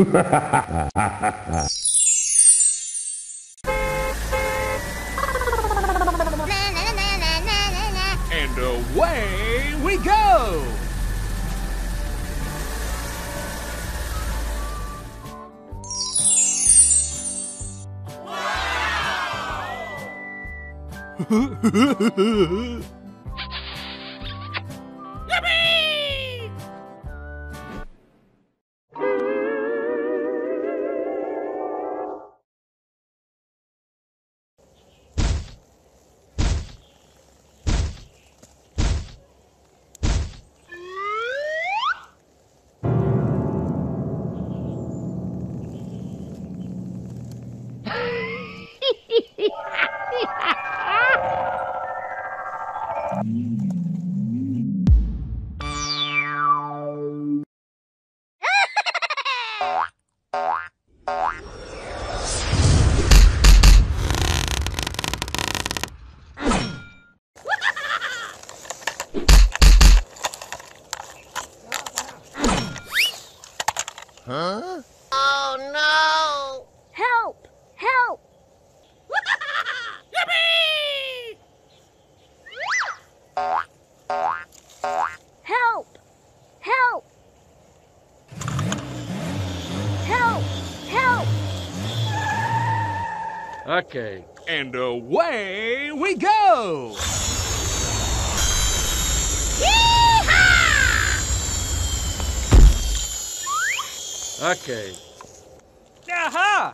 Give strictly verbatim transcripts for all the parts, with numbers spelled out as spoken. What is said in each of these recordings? And away we go! Wow! Huh? Oh no! Help! Help! Yippee! Help! Help! Help! Help! Okay, and away we go! Okay. Aha!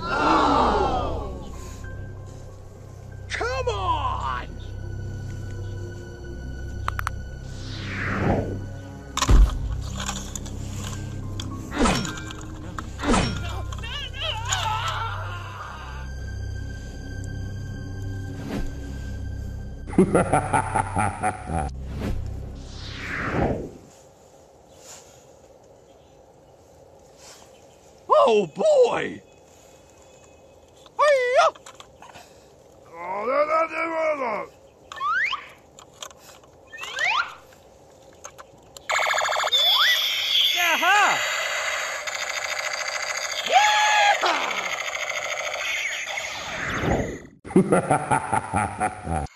Oh! Come on! Oh boy! Aha! Yeah!